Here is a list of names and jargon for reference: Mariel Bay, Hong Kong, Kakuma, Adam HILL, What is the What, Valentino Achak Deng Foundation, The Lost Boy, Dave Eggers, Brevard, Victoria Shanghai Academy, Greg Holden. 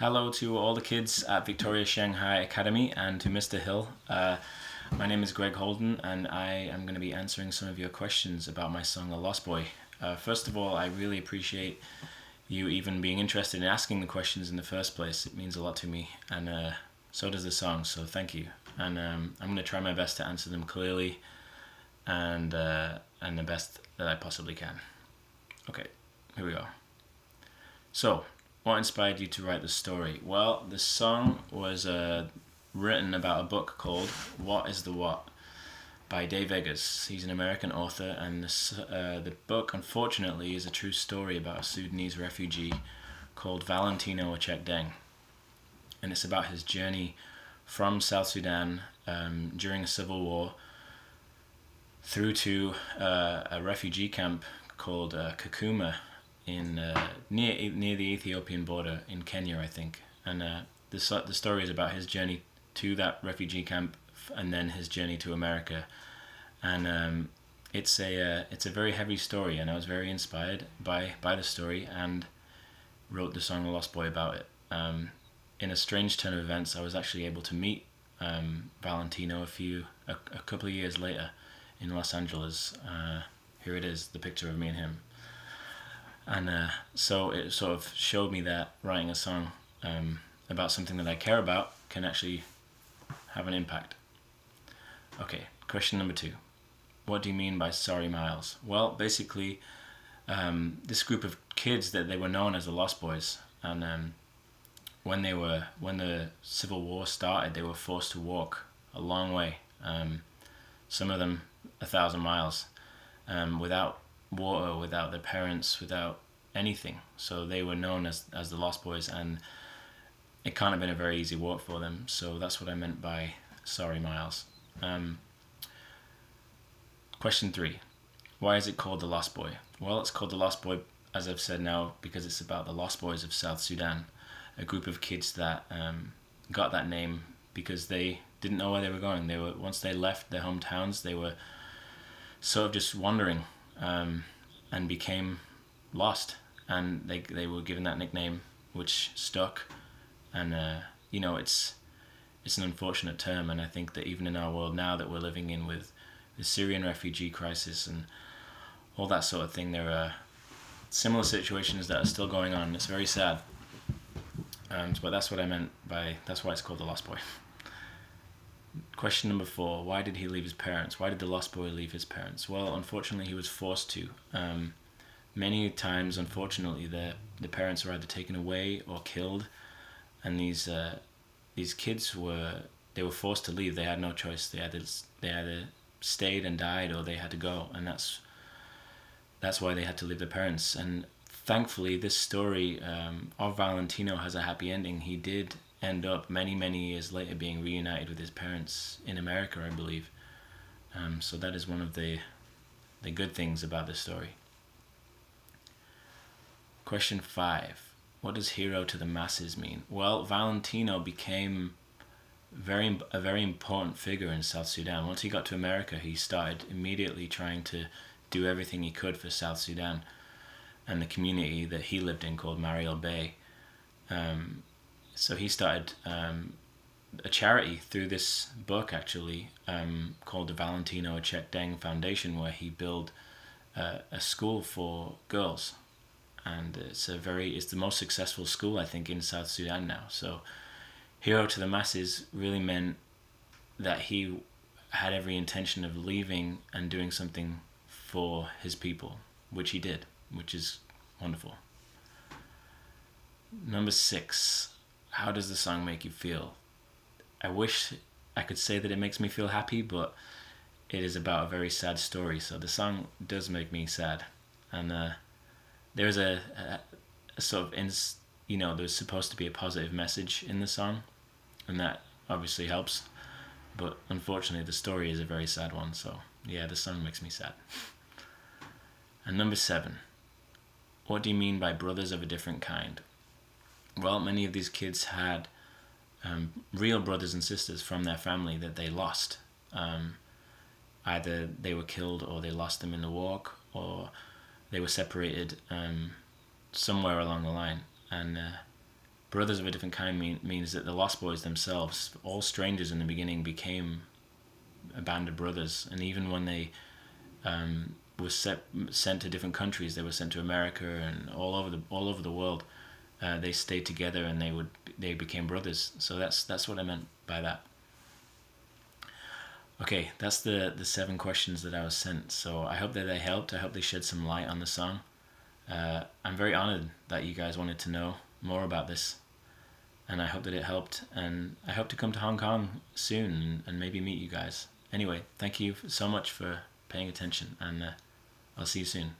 Hello to all the kids at Victoria Shanghai Academy and to Mr. Hill. My name is Greg Holden and I am going to be answering some of your questions about my song The Lost Boy. First of all, I really appreciate you even being interested in asking the questions in the first place. It means a lot to me, and so does the song, so thank you. And I'm going to try my best to answer them clearly and the best that I possibly can. Okay, here we go. So, what inspired you to write the story? Well, the song was written about a book called What is the What by Dave Eggers. He's an American author, and this, the book, unfortunately, is a true story about a Sudanese refugee called Valentino Achak Deng. And it's about his journey from South Sudan during a civil war through to a refugee camp called Kakuma, in near the Ethiopian border in Kenya, I think. And the story is about his journey to that refugee camp and then his journey to America. And it's a very heavy story, and I was very inspired by the story and wrote the song The Lost Boy about it. In a strange turn of events, I was actually able to meet Valentino a couple of years later in Los Angeles. Here it is, the picture of me and him. And so it sort of showed me that writing a song about something that I care about can actually have an impact. Okay, question number 2. What do you mean by Sorry Miles? Well, basically, this group of kids, that they were known as the Lost Boys, and when the Civil War started, they were forced to walk a long way, some of them 1,000 miles, without water, without their parents, without anything. So they were known as the Lost Boys, and it can't have been a very easy walk for them. So that's what I meant by Sorry Miles. Question 3. Why is it called The Lost Boy? Well, it's called The Lost Boy, as I've said now, because it's about the Lost Boys of South Sudan, a group of kids that got that name because they didn't know where they were going. They were, once they left their hometowns, they were sort of just wandering, and became lost, and they were given that nickname, which stuck. And you know, it's an unfortunate term, and I think that even in our world now that we're living in, with the Syrian refugee crisis and all that sort of thing, there are similar situations that are still going on. It's very sad, but that's what I meant by, that's why it's called The Lost Boy. Question number 4. Why did he leave his parents? Why did the Lost Boy leave his parents? Well, unfortunately, he was forced to. Many times, unfortunately, the parents were either taken away or killed, and these kids were forced to leave. They had no choice. They either stayed and died, or they had to go, and that's why they had to leave their parents. And thankfully, this story of Valentino has a happy ending. He did end up many years later being reunited with his parents in America, I believe. So that is one of the good things about this story. Question 5. What does hero to the masses mean? Well, Valentino became a very important figure in South Sudan. Once he got to America, he started immediately trying to do everything he could for South Sudan and the community that he lived in called Mariel Bay. So he started a charity through this book, actually, called the Valentino Achak Deng Foundation, where he built a school for girls, and it's the most successful school, I think, in South Sudan now. So hero to the masses really meant that he had every intention of leaving and doing something for his people, which he did, which is wonderful. Number 6. How does the song make you feel? I wish I could say that it makes me feel happy, but it is about a very sad story, so the song does make me sad. And there's a sort of, you know, there's supposed to be a positive message in the song, and that obviously helps, but unfortunately the story is a very sad one, so yeah, the song makes me sad. And number 7, what do you mean by brothers of a different kind? Well, many of these kids had real brothers and sisters from their family that they lost. Either they were killed, or they lost them in the walk, or they were separated somewhere along the line. And Brothers of a different kind means that the Lost Boys themselves, all strangers in the beginning, became a band of brothers. And even when they were sent to different countries, they were sent to America and all over the world, they stayed together and they became brothers. So that's what I meant by that. Okay, that's the 7 questions that I was sent. So I hope that they helped. I hope they shed some light on the song. I'm very honored that you guys wanted to know more about this, and I hope that it helped, and I hope to come to Hong Kong soon and maybe meet you guys. Anyway, thank you so much for paying attention, and I'll see you soon.